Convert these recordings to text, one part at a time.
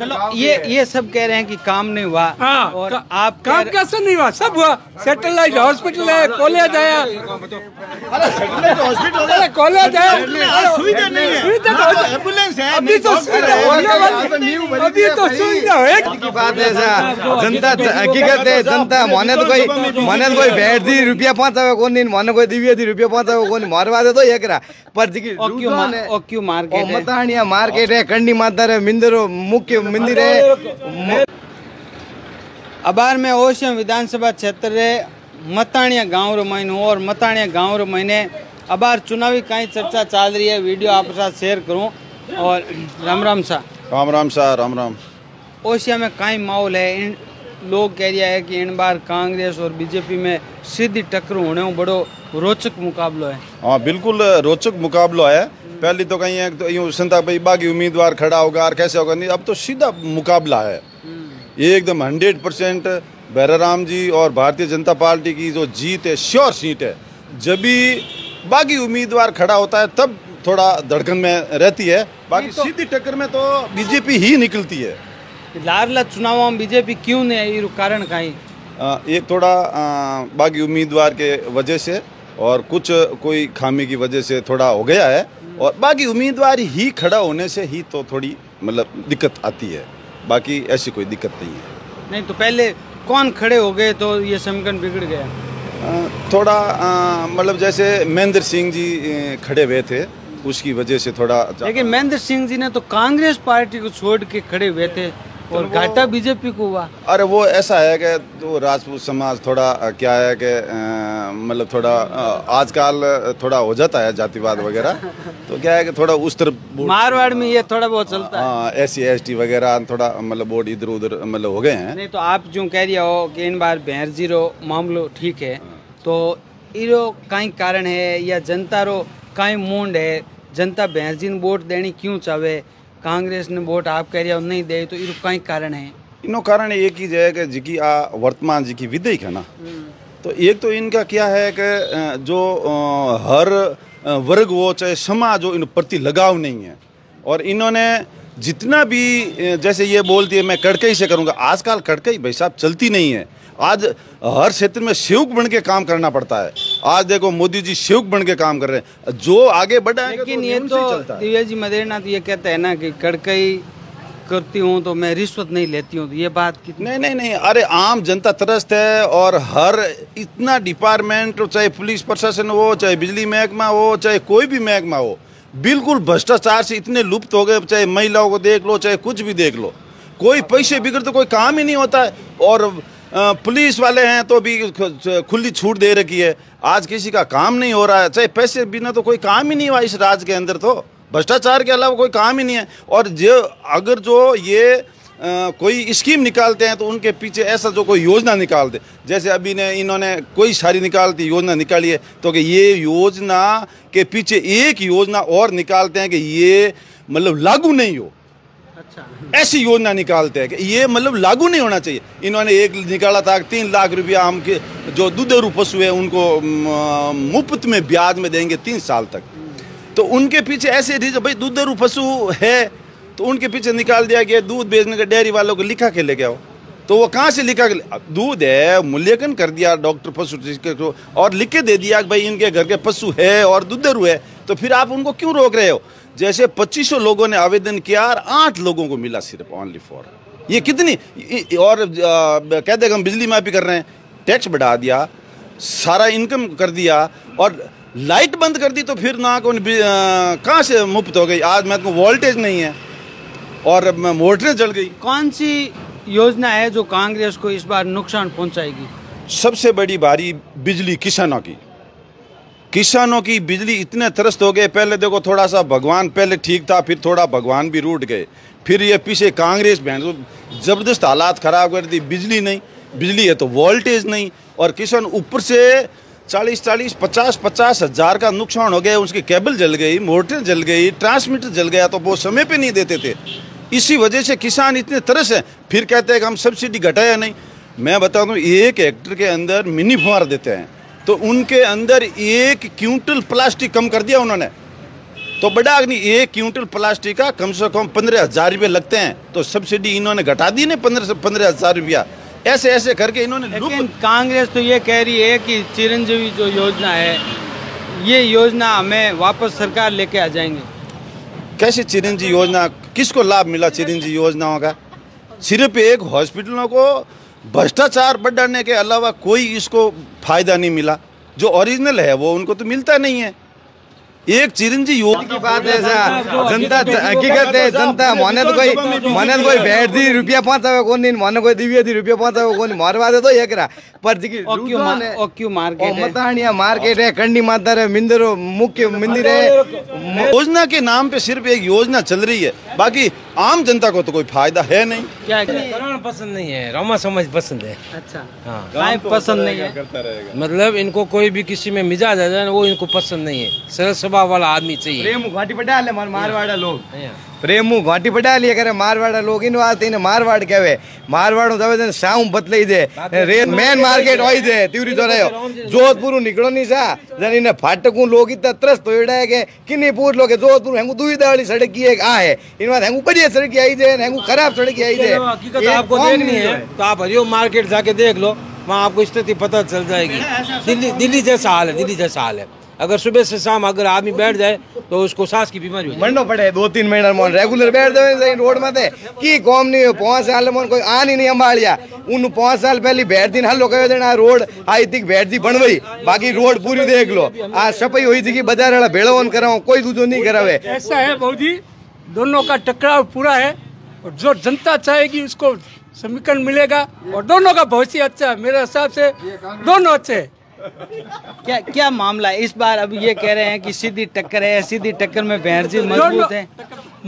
चलो ये सब कह रहे हैं कि काम नहीं हुआ और आप काम कैसे नहीं हुआ? सब हुआ। सेटेलाइट हॉस्पिटल है, कॉलेज आया, कॉलेज है, एम्बुलेंस है, अभी तो सुविधा है। जनता हकीकत है, जनता मन तो कोई भेटी रुपया पहुँचावे को नहीं, मन कोई दिव्य रुपया पहुँचावे को नहीं, मरवा दे तो एक पर मथानिया मार्केट है, कंडी माता है, मिंदरो मुख्य मंदिर है। अबार में ओशियम विधानसभा क्षेत्र रे मथानिया गांव रो महीनो और मथानिया गांव रो महीने अबार चुनावी कई चर्चा चल रही है। वीडियो आप साथ शेयर करूं। और राम राम। ओशिया में कई माहौल है, इन लोग कह रहा है कि इन बार कांग्रेस और बीजेपी में सीधी टक्कर होने को बड़ो रोचक मुकाबलो है। हाँ बिल्कुल रोचक मुकाबलो है। पहले तो कहीं एक तो यूँ संता भाई बागी उम्मीदवार खड़ा होगा और कैसे होगा, नहीं अब तो सीधा मुकाबला है। ये एकदम 100% बैराराम जी और भारतीय जनता पार्टी की जो जीत है, श्योर सीट है। जब भी बागी उम्मीदवार खड़ा होता है तब थोड़ा धड़कन में रहती है, बाकी तो सीधी टक्कर में तो बीजेपी ही निकलती है। लाडला चुनाव में बीजेपी क्यों नहीं आई, कारण का ही एक थोड़ा बागी उम्मीदवार के वजह से और कुछ कोई खामी की वजह से थोड़ा हो गया है। और बाकी उम्मीदवार ही खड़ा होने से ही तो थोड़ी मतलब दिक्कत आती है, बाकी ऐसी कोई दिक्कत नहीं है। नहीं तो पहले कौन खड़े हो गए तो ये समीकरण बिगड़ गया। थोड़ा मतलब जैसे महेंद्र सिंह जी खड़े हुए थे, उसकी वजह से थोड़ा, लेकिन महेंद्र सिंह जी ने तो कांग्रेस पार्टी को छोड़ के खड़े हुए थे और घाटा बीजेपी को हुआ। अरे वो ऐसा है कि तो राजपूत समाज थोड़ा क्या है कि मतलब थोड़ा आजकल थोड़ा हो जाता है जातिवाद वगैरह, तो क्या है कि थोड़ा उस तरफ मारवाड़ में ये थोड़ा बहुत चलता है। SC ST वगैरह थोड़ा मतलब बोर्ड इधर उधर मतलब हो गए हैं। नहीं तो आप जो कह रहे हो कि इन बार बहर जीरो मामलो ठीक है, तो यो कई कारण है या जनता रो कई मूड है। जनता बहर जी ने वोट देनी क्यों चाहे, कांग्रेस ने वोट आप कह रहे हो नहीं दे, तो कई कारण है। इनो कारण एक ही है कि जी वर्तमान जी की विधेयक है ना, तो एक तो इनका क्या है कि जो हर वर्ग हो चाहे समाज हो, इन प्रति लगाव नहीं है। और इन्होंने जितना भी जैसे ये बोलती है मैं कड़कई से करूँगा, आजकल कड़कई भाई साहब चलती नहीं है। आज हर क्षेत्र में सेवक बन के काम करना पड़ता है। आज देखो मोदी जी सेवक बन के काम कर रहे हैं, जो आगे बढ़ा है। लेकिन ये तो दिव्या जी मदेरना तो ये कहते हैं ना कि कड़कई करती हूँ तो मैं रिश्वत नहीं लेती हूँ, तो ये बात कितनी नहीं। अरे आम जनता त्रस्त है और हर इतना डिपार्टमेंट चाहे पुलिस प्रशासन हो, चाहे बिजली महकमा हो, चाहे कोई भी महकमा हो, बिल्कुल भ्रष्टाचार से इतने लुप्त हो गए। चाहे महिलाओं को देख लो, चाहे कुछ भी देख लो, कोई पैसे बिगड़ तो कोई काम ही नहीं होता है। और पुलिस वाले हैं तो भी खुली छूट दे रखी है, आज किसी का काम नहीं हो रहा है। चाहे पैसे बिना तो कोई काम ही नहीं हुआ इस राज्य के अंदर, तो भ्रष्टाचार के अलावा कोई काम ही नहीं है। और जो अगर जो ये कोई स्कीम निकालते हैं तो उनके पीछे ऐसा जो कोई योजना निकालते, जैसे अभी ने इन्होंने कोई सारी निकालती योजना निकाली है, तो कि ये योजना के पीछे एक योजना और निकालते हैं कि ये मतलब लागू नहीं हो। अच्छा, ऐसी योजना निकालते हैं कि ये मतलब लागू नहीं होना चाहिए। इन्होंने एक निकाला था 3 लाख रुपया हम के जो दुधरू पशु है उनको मुफ्त में ब्याज में देंगे 3 साल तक, तो उनके पीछे ऐसे रीजन भाई दुधरू पशु है तो उनके पीछे निकाल दिया गया। दूध बेचने के डेयरी वालों को लिखा के ले गया हो, तो वो कहाँ से लिखा के दूध है, मूल्यांकन कर दिया डॉक्टर पशु और लिख के दे दिया कि भाई इनके घर के पशु है और दुधरू है, तो फिर आप उनको क्यों रोक रहे हो? जैसे 2500 लोगों ने आवेदन किया और 8 लोगों को मिला सिर्फ ऑनली फॉर, ये कितनी। और कह देगा हम बिजली माफी कर रहे हैं, टैक्स बढ़ा दिया, सारा इनकम कर दिया और लाइट बंद कर दी, तो फिर ना कहाँ से मुफ्त हो गई। आज मैं तो वोल्टेज नहीं है और मोटरें जल गई। कौन सी योजना है जो कांग्रेस को इस बार नुकसान पहुंचाएगी? सबसे बड़ी भारी बिजली, किसानों की बिजली इतने त्रस्त हो गए। पहले देखो थोड़ा सा भगवान पहले ठीक था, फिर थोड़ा भगवान भी रूठ गए, फिर ये पीछे कांग्रेस बहन जबरदस्त हालात खराब कर दी। बिजली नहीं, बिजली है तो वोल्टेज नहीं, और किसान ऊपर से 40-40, 50-50 हज़ार का नुकसान हो गया। उसकी केबल जल गई, मोटर जल गई, ट्रांसमीटर जल गया, तो वो समय पे नहीं देते थे, इसी वजह से किसान इतने तरस हैं। फिर कहते हैं कि हम सब्सिडी घटाया नहीं। मैं बता दूँ 1 हेक्टर के अंदर मिनी फुहार देते हैं, तो उनके अंदर 1 क्विंटल प्लास्टिक कम कर दिया उन्होंने, तो बड़ा अग्नि एक क्विंटल प्लास्टिक का कम से कम 15,000 रुपये लगते हैं, तो सब्सिडी इन्होंने घटा दी ना 15,000 रुपया। ऐसे ऐसे करके इन्होंने। लेकिन कांग्रेस तो ये कह रही है कि चिरंजीवी जो योजना है ये योजना हमें वापस सरकार लेके आ जाएंगे। कैसे चिरंजीवी योजना, किसको लाभ मिला चिरंजीवी योजनाओं का? सिर्फ एक हॉस्पिटलों को भ्रष्टाचार बढ़ाने के अलावा कोई इसको फायदा नहीं मिला। जो ओरिजिनल है वो उनको तो मिलता नहीं है। एक चिरंजीवी योजना की बात है सर, जनता हकीकत है। जनता मने तो कोई 82 रुपया पाता को नहीं, मने कोई 82 रुपया पाता को नहीं। मारवा दे तो ये करा पर जी की ओक्यू मार्केट है, मथानिया मार्केट है, कंडी माता है, मंदिरो मुख्य मंदिर है। योजना के नाम पे सिर्फ एक योजना चल रही है, बाकी आम जनता को तो कोई फायदा है नहीं। क्या करण पसंद नहीं है, रामा समझ पसंद है। अच्छा हाँ पसंद नहीं है, मतलब इनको कोई भी किसी में मिजाज आ जाए वो इनको पसंद नहीं है। सरस वाला आदमी चाहिए। प्रेमू घाटी पटा ले मारवाड़ा लोग, प्रेमू घाटी पटा लिया करे मारवाड़ा लोग। इन बात इन्हें मारवाड़ कहवे, मारवाड़ो जावे साऊ बतलाई दे रेल मेन मार्केट होई दे तिवरी जो रहो जोधपुर निकलो नहीं सा जन इन्हें फाटकू लोग इतना त्रस्त होयड़ा है के किन्नी पूर लोग जोधपुर हेंगू दुविधा वाली सड़क की एक आ है। इन बात हेंगू बढ़िया सड़क की आई दे, हेंगू खराब सड़क की आई दे। हकीकत आपको देखनी है तो आप हरिओम मार्केट जाके देख लो, वहाँ आपको स्थिति पता चल जाएगी। दिल्ली जैसा हाल है, दिल्ली जैसा हाल है। अगर सुबह से शाम अगर आदमी बैठ जाए तो उसको सांस की बीमारी हो जाए। पड़े 2-3 महीना मोन रेगुलर बैठ जाए रोड में की कॉम नहीं हो। 5 साल मोन कोई आन ही नहीं अंबालिया। उन 5 साल पहले बैठ दिन हल्लो कह देना रोड आई थी बैठ दी बन गई, बाकी रोड पूरी देख लो। आज सफाई हुई थी कि बाजार वाला भेड़ो ऑन कराओ, कोई दूजो नहीं करावे। ऐसा है भाऊ जी, दोनों का टकराव पूरा है और जो जनता चाहेगी उसको समीकरण मिलेगा और दोनों का भविष्य अच्छा है। मेरे हिसाब से दोनों अच्छे है। क्या मामला है इस बार? अब ये कह रहे हैं कि सीधी टक्कर है, सीधी टक्कर में बहन जी मजबूत है।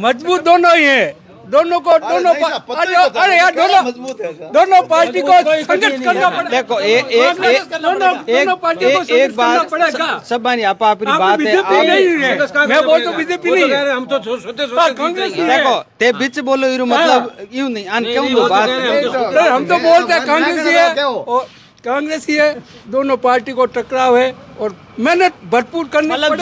मजबूत दोनों ही है, दोनों को दोनों दोनों पार्टी को संघर्ष करना पड़ेगा। देखो एक पार्टी को एक बार सब आप अपनी बात है। मैं बोल तो बीजेपी नहीं है, हम तो कांग्रेस। देखो ते बीच बोलो यूं मतलब यूं नहीं क्यों बात, हम तो बोलते हैं कांग्रेस है, कांग्रेस ही है। दोनों पार्टी को टकराव है और मेहनत भरपूर करनी पड़ेगी। मतलब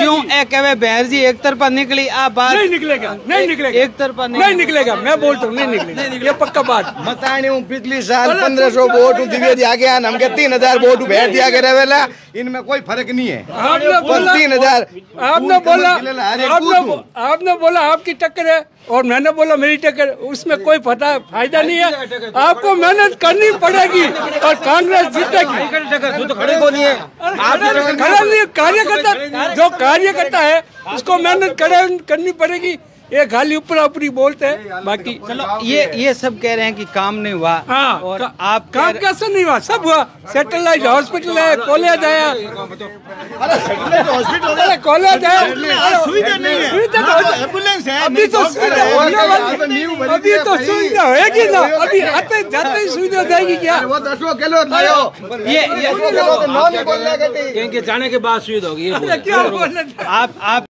बहर जी एक तरफा निकली आ बात नहीं निकलेगा, नहीं निकलेगा एक तरफा नहीं निकलेगा। मैं बोलता हूँ नहीं निकलेगा, ये पक्का बात। बताने हूँ पिछली साल 1500 वोट दिव्य जी आगे आना, हमके 3000 वोट बहर जी आगे रहेला, इनमें कोई फर्क नहीं है। आपने बोला 3000, आपने बोला आपकी टक्कर है और मैंने बोला मेरी टक्कर, उसमें कोई फायदा नहीं है। आपको मेहनत करनी पड़ेगी और कांग्रेस जीतेगी। कार्यकर्ता जो कार्यकर्ता है उसको मेहनत करनी पड़ेगी। ये खाली ऊपर ऊपरी बोलते हैं, बाकी चलो ये सब कह रहे हैं कि काम नहीं हुआ। हाँ, और आप काम कैसे नहीं हुआ? सब हुआ। सेटेलाइट हॉस्पिटल है, कॉलेज आया, कॉलेज है, अभी तो सुविधा होगी ना, अभी आते जाते ही सुविधा जाएगी। क्या ये जाने के बाद सुविधा होगी? आप